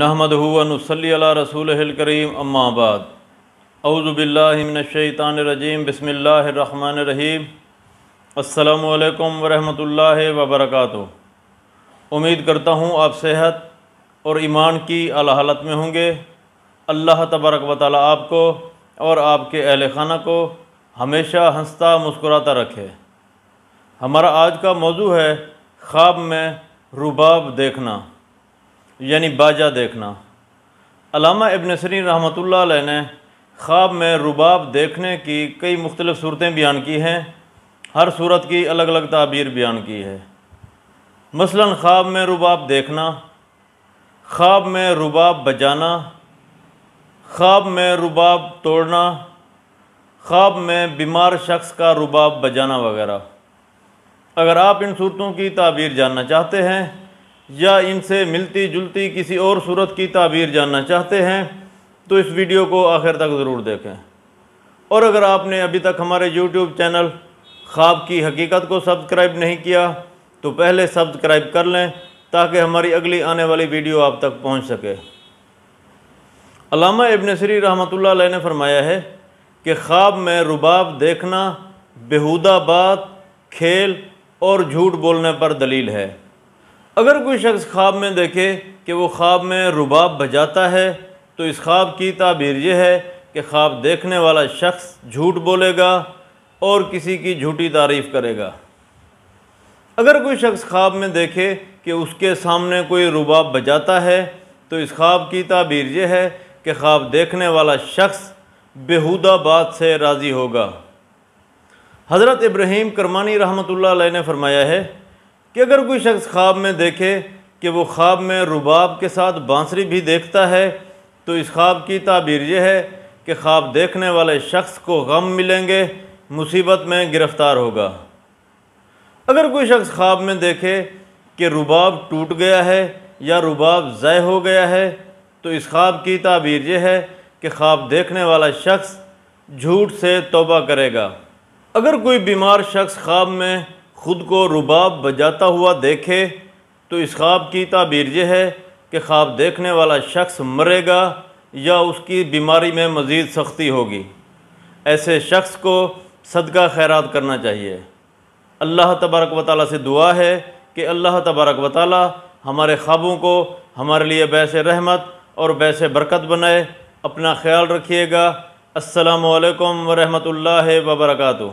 नहमदहु व नुसल्ली अला रसूलिहिल करीम अम्मा बाद। औज़ु बिल्लाहि मिनश शैतानिर रजीम। बिस्मिल्लाहिर रहमानिर रहीम। अस्सलामु अलैकुम व रहमतुल्लाहि व बरकातहू। उम्मीद करता हूँ आप सेहत और ईमान की आला हालत में होंगे। अल्लाह तबारक व तआला आपको और आपके अहल खाना को हमेशा हंसता मुस्कुराता रखे। हमारा आज का मौजू है ख्वाब में रुबाब देखना, यानी बाजा देखना। अल्लामा इब्ने सरीन रहमतुल्लाह अलैह ने ख्वाब में रुबाब देखने की कई मुख्तलिफ़ सूरतें बयान की हैं। हर सूरत की अलग अलग ताबीर बयान की है। मसलन ख्वाब में रुबाब देखना, ख्वाब में रुबाब बजाना, ख्वाब में रुबाब तोड़ना, ख्वाब में बीमार शख्स का रुबाब बजाना वगैरह। अगर आप इन सूरतों की ताबीर जानना चाहते हैं या इनसे मिलती जुलती किसी और सूरत की ताबीर जानना चाहते हैं तो इस वीडियो को आखिर तक ज़रूर देखें। और अगर आपने अभी तक हमारे YouTube चैनल ख्वाब की हकीकत को सब्सक्राइब नहीं किया तो पहले सब्सक्राइब कर लें ताकि हमारी अगली आने वाली वीडियो आप तक पहुंच सके। अल्लामा इब्ने सरीन रहमतुल्लाह अलैह ने फरमाया है कि ख्वाब में रुबाब देखना बेहूदा बात, खेल और झूठ बोलने पर दलील है। अगर कोई शख्स ख्वाब में देखे कि वो ख्वाब में रुबाब बजाता है तो इस ख्वाब की ताबीर यह है कि ख्वाब देखने वाला शख्स झूठ बोलेगा और किसी की झूठी तारीफ़ करेगा। अगर कोई शख्स ख्वाब में देखे कि उसके सामने कोई रुबाब बजाता है तो इस ख्वाब की ताबीर यह है कि ख्वाब देखने वाला शख्स बेहूदा बात से राज़ी होगा। हज़रत इब्राहीम करमानी रहमतुल्लाह अलैह ने फरमाया है कि अगर कोई शख्स ख्वाब में देखे कि वो ख्वाब में रुबाब के साथ बांसुरी भी देखता है तो इस ख्वाब की ताबीर यह है कि ख्वाब देखने वाले शख्स को गम मिलेंगे, मुसीबत में गिरफ़्तार होगा। अगर कोई शख्स ख्वाब में देखे कि रुबाब टूट गया है या रुबाब ज़ाय हो गया है तो इस ख्वाब की ताबीर यह है कि ख्वाब देखने वाला शख्स झूठ से तौबा करेगा। अगर कोई बीमार शख्स ख्वाब में खुद को रुबाब बजाता हुआ देखे तो इस ख्वाब की ताबीर यह है कि ख्वाब देखने वाला शख्स मरेगा या उसकी बीमारी में मज़ीद सख्ती होगी। ऐसे शख्स को सदका खैरात करना चाहिए। अल्लाह तबारक व तआला से दुआ है कि अल्लाह तबारक व तआला हमारे ख्वाबों को हमारे लिए बैस रहमत और बैस बरकत बनाए। अपना ख्याल रखिएगा। अस्सलामु अलैकुम व रहमतुल्लाहि व बरकातहू।